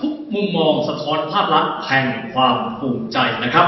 ทุกมุมมองสะท้อนภาพลักษณ์แห่งความภูมิใจนะครับ